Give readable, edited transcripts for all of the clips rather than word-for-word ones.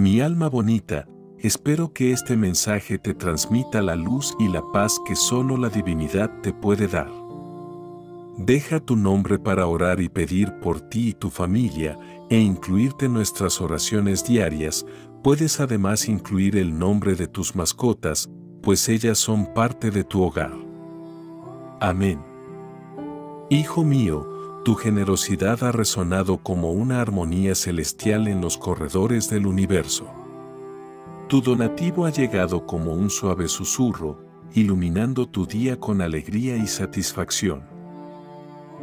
Mi alma bonita, espero que este mensaje te transmita la luz y la paz que solo la divinidad te puede dar. Deja tu nombre para orar y pedir por ti y tu familia e incluirte en nuestras oraciones diarias. Puedes además incluir el nombre de tus mascotas, pues ellas son parte de tu hogar. Amén. Hijo mío, tu generosidad ha resonado como una armonía celestial en los corredores del universo. Tu donativo ha llegado como un suave susurro, iluminando tu día con alegría y satisfacción.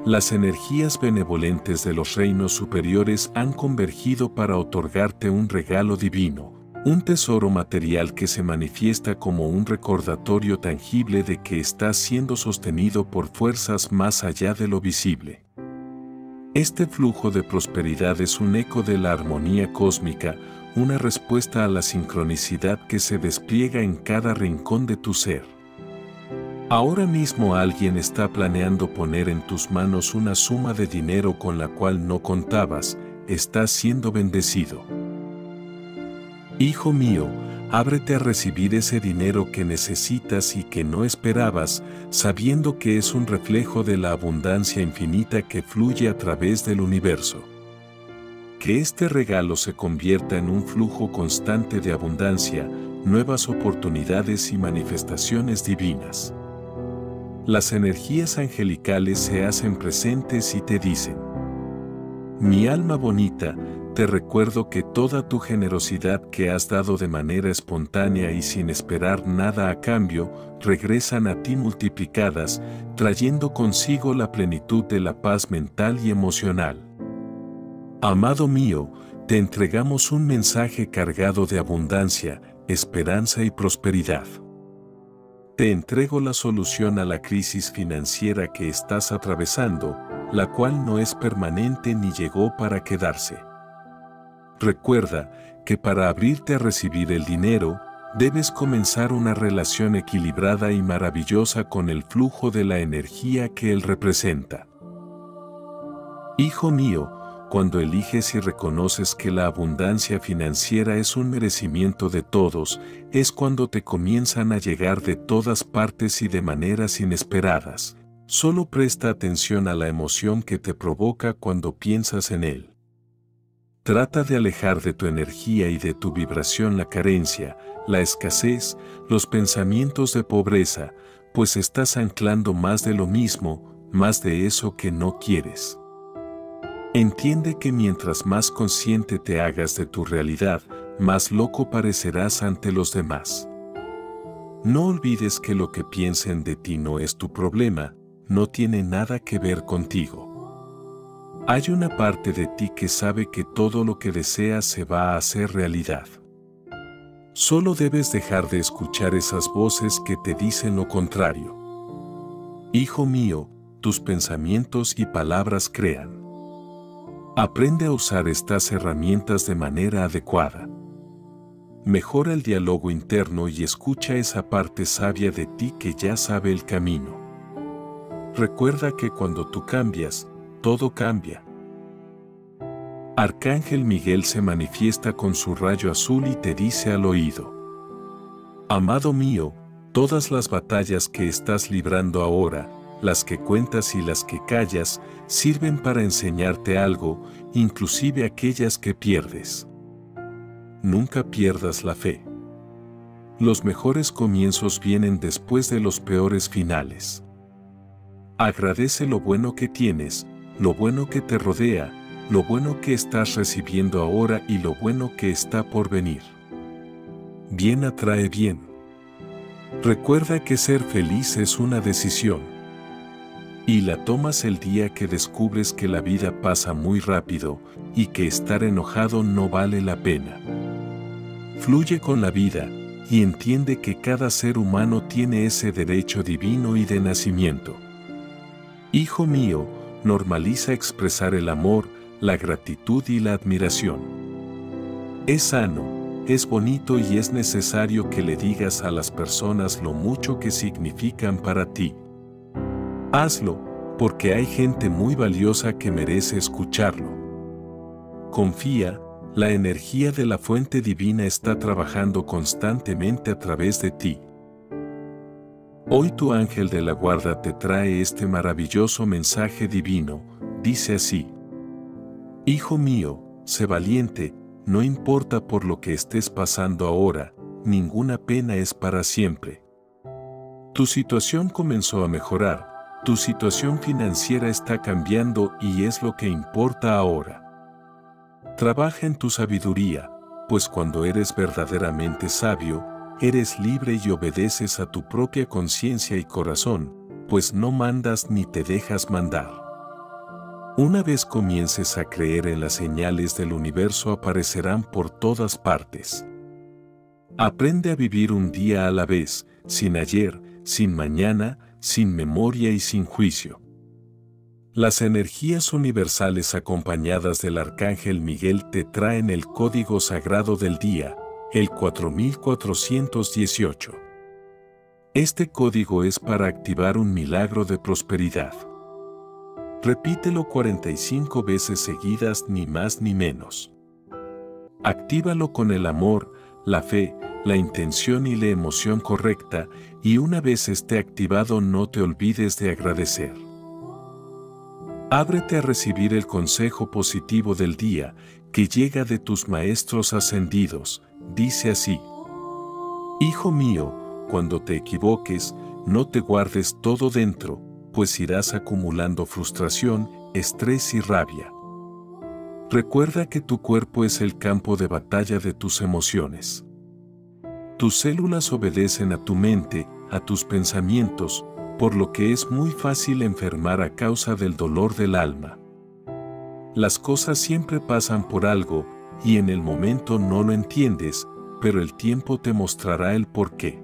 Las energías benevolentes de los reinos superiores han convergido para otorgarte un regalo divino, un tesoro material que se manifiesta como un recordatorio tangible de que estás siendo sostenido por fuerzas más allá de lo visible. Este flujo de prosperidad es un eco de la armonía cósmica, una respuesta a la sincronicidad que se despliega en cada rincón de tu ser. Ahora mismo alguien está planeando poner en tus manos una suma de dinero con la cual no contabas. Estás siendo bendecido. Hijo mío, ábrete a recibir ese dinero que necesitas y que no esperabas, sabiendo que es un reflejo de la abundancia infinita que fluye a través del universo. Que este regalo se convierta en un flujo constante de abundancia, nuevas oportunidades y manifestaciones divinas. Las energías angelicales se hacen presentes y te dicen: mi alma bonita, te recuerdo que toda tu generosidad que has dado de manera espontánea y sin esperar nada a cambio, regresan a ti multiplicadas, trayendo consigo la plenitud de la paz mental y emocional. Amado mío, te entregamos un mensaje cargado de abundancia, esperanza y prosperidad. Te entrego la solución a la crisis financiera que estás atravesando, la cual no es permanente ni llegó para quedarse. Recuerda que para abrirte a recibir el dinero, debes comenzar una relación equilibrada y maravillosa con el flujo de la energía que él representa. Hijo mío, cuando eliges y reconoces que la abundancia financiera es un merecimiento de todos, es cuando te comienzan a llegar de todas partes y de maneras inesperadas. Solo presta atención a la emoción que te provoca cuando piensas en él. Trata de alejar de tu energía y de tu vibración la carencia, la escasez, los pensamientos de pobreza, pues estás anclando más de lo mismo, más de eso que no quieres. Entiende que mientras más consciente te hagas de tu realidad, más loco parecerás ante los demás. No olvides que lo que piensen de ti no es tu problema, no tiene nada que ver contigo. Hay una parte de ti que sabe que todo lo que deseas se va a hacer realidad. Solo debes dejar de escuchar esas voces que te dicen lo contrario. Hijo mío, tus pensamientos y palabras crean. Aprende a usar estas herramientas de manera adecuada. Mejora el diálogo interno y escucha esa parte sabia de ti que ya sabe el camino. Recuerda que cuando tú cambias, todo cambia. Arcángel Miguel se manifiesta con su rayo azul y te dice al oído: amado mío, todas las batallas que estás librando ahora, las que cuentas y las que callas, sirven para enseñarte algo, inclusive aquellas que pierdes. Nunca pierdas la fe. Los mejores comienzos vienen después de los peores finales. Agradece lo bueno que tienes, lo bueno que te rodea, lo bueno que estás recibiendo ahora y lo bueno que está por venir. Bien atrae bien. Recuerda que ser feliz es una decisión. Y la tomas el día que descubres que la vida pasa muy rápido y que estar enojado no vale la pena. Fluye con la vida y entiende que cada ser humano tiene ese derecho divino y de nacimiento. Hijo mío, normaliza expresar el amor, la gratitud y la admiración. Es sano, es bonito y es necesario que le digas a las personas lo mucho que significan para ti. Hazlo, porque hay gente muy valiosa que merece escucharlo. Confía, La energía de la fuente divina está trabajando constantemente a través de ti. Hoy tu ángel de la guarda te trae este maravilloso mensaje divino, dice así. Hijo mío, sé valiente, no importa por lo que estés pasando ahora, ninguna pena es para siempre. Tu situación comenzó a mejorar, tu situación financiera está cambiando y es lo que importa ahora. Trabaja en tu sabiduría, pues cuando eres verdaderamente sabio, eres libre y obedeces a tu propia conciencia y corazón, pues no mandas ni te dejas mandar. Una vez comiences a creer en las señales del universo, aparecerán por todas partes. Aprende a vivir un día a la vez, sin ayer, sin mañana, sin memoria y sin juicio. Las energías universales acompañadas del Arcángel Miguel te traen el código sagrado del día, el 4418. Este código es para activar un milagro de prosperidad. Repítelo 45 veces seguidas, ni más ni menos. Actívalo con el amor, la fe, la intención y la emoción correcta, y una vez esté activado no te olvides de agradecer. Ábrete a recibir el consejo positivo del día, que llega de tus maestros ascendidos. Dice así: Hijo mío, cuando te equivoques, no te guardes todo dentro, pues irás acumulando frustración, estrés y rabia. Recuerda que tu cuerpo es el campo de batalla de tus emociones. Tus células obedecen a tu mente, a tus pensamientos, por lo que es muy fácil enfermar a causa del dolor del alma. Las cosas siempre pasan por algo, y en el momento no lo entiendes, pero el tiempo te mostrará el porqué.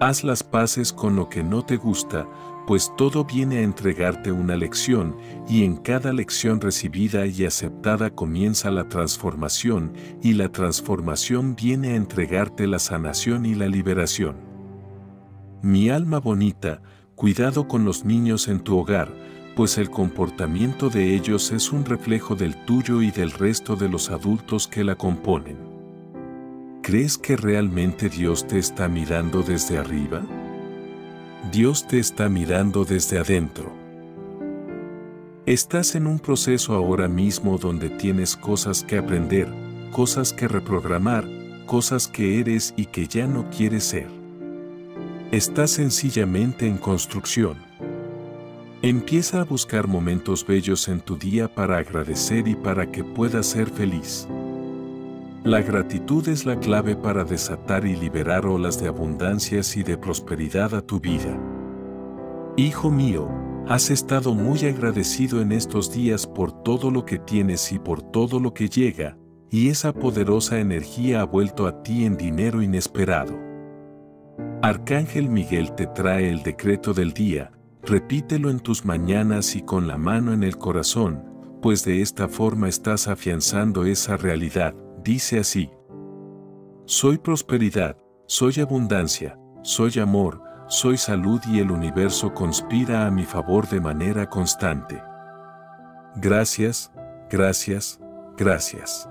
Haz las paces con lo que no te gusta, pues todo viene a entregarte una lección, y en cada lección recibida y aceptada comienza la transformación, y la transformación viene a entregarte la sanación y la liberación. Mi alma bonita, cuidado con los niños en tu hogar, pues el comportamiento de ellos es un reflejo del tuyo y del resto de los adultos que la componen. ¿Crees que realmente Dios te está mirando desde arriba? Dios te está mirando desde adentro. Estás en un proceso ahora mismo donde tienes cosas que aprender, cosas que reprogramar, cosas que eres y que ya no quieres ser. Estás sencillamente en construcción. Empieza a buscar momentos bellos en tu día para agradecer y para que puedas ser feliz. La gratitud es la clave para desatar y liberar olas de abundancia y de prosperidad a tu vida. Hijo mío, has estado muy agradecido en estos días por todo lo que tienes y por todo lo que llega, y esa poderosa energía ha vuelto a ti en dinero inesperado. Arcángel Miguel te trae el decreto del día. Repítelo en tus mañanas y con la mano en el corazón, pues de esta forma estás afianzando esa realidad. Dice así: Soy prosperidad, soy abundancia, soy amor, soy salud y el universo conspira a mi favor de manera constante. Gracias, gracias, gracias.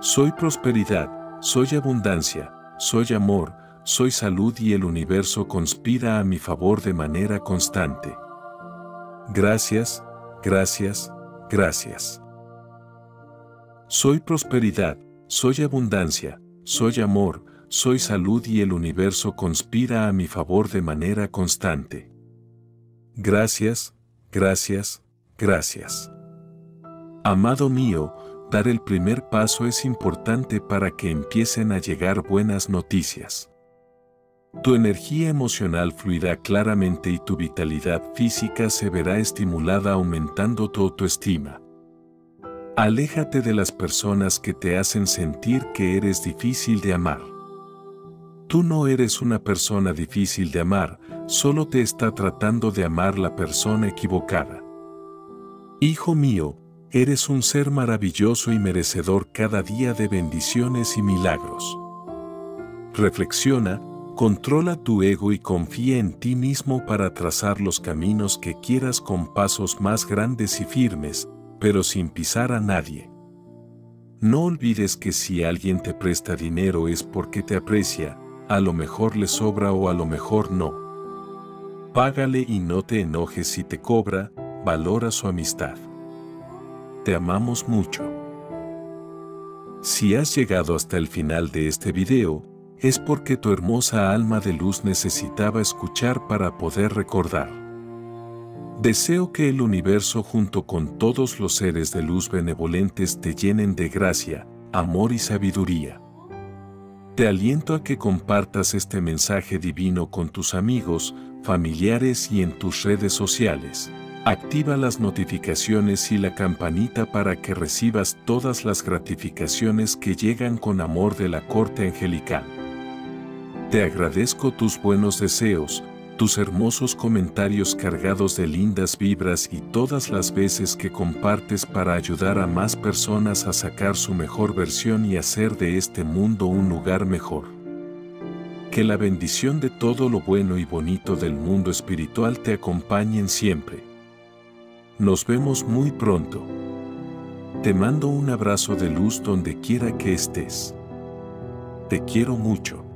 Soy prosperidad, soy abundancia, soy amor, soy salud y el universo conspira a mi favor de manera constante. Gracias, gracias, gracias. Soy prosperidad, soy abundancia, soy amor, soy salud y el universo conspira a mi favor de manera constante. Gracias, gracias, gracias. Amado mío, dar el primer paso es importante para que empiecen a llegar buenas noticias. Tu energía emocional fluirá claramente y tu vitalidad física se verá estimulada, aumentando tu autoestima. Aléjate de las personas que te hacen sentir que eres difícil de amar. Tú no eres una persona difícil de amar, solo te está tratando de amar la persona equivocada. Hijo mío, eres un ser maravilloso y merecedor cada día de bendiciones y milagros. Reflexiona. Controla tu ego y confía en ti mismo para trazar los caminos que quieras con pasos más grandes y firmes, pero sin pisar a nadie. No olvides que si alguien te presta dinero es porque te aprecia, a lo mejor le sobra o a lo mejor no. Págale y no te enojes si te cobra, valora su amistad. Te amamos mucho. Si has llegado hasta el final de este video, es porque tu hermosa alma de luz necesitaba escuchar para poder recordar. Deseo que el universo junto con todos los seres de luz benevolentes te llenen de gracia, amor y sabiduría. Te aliento a que compartas este mensaje divino con tus amigos, familiares y en tus redes sociales. Activa las notificaciones y la campanita para que recibas todas las gratificaciones que llegan con amor de la corte angelical. Te agradezco tus buenos deseos, tus hermosos comentarios cargados de lindas vibras y todas las veces que compartes para ayudar a más personas a sacar su mejor versión y hacer de este mundo un lugar mejor. Que la bendición de todo lo bueno y bonito del mundo espiritual te acompañen siempre. Nos vemos muy pronto. Te mando un abrazo de luz donde quiera que estés. Te quiero mucho.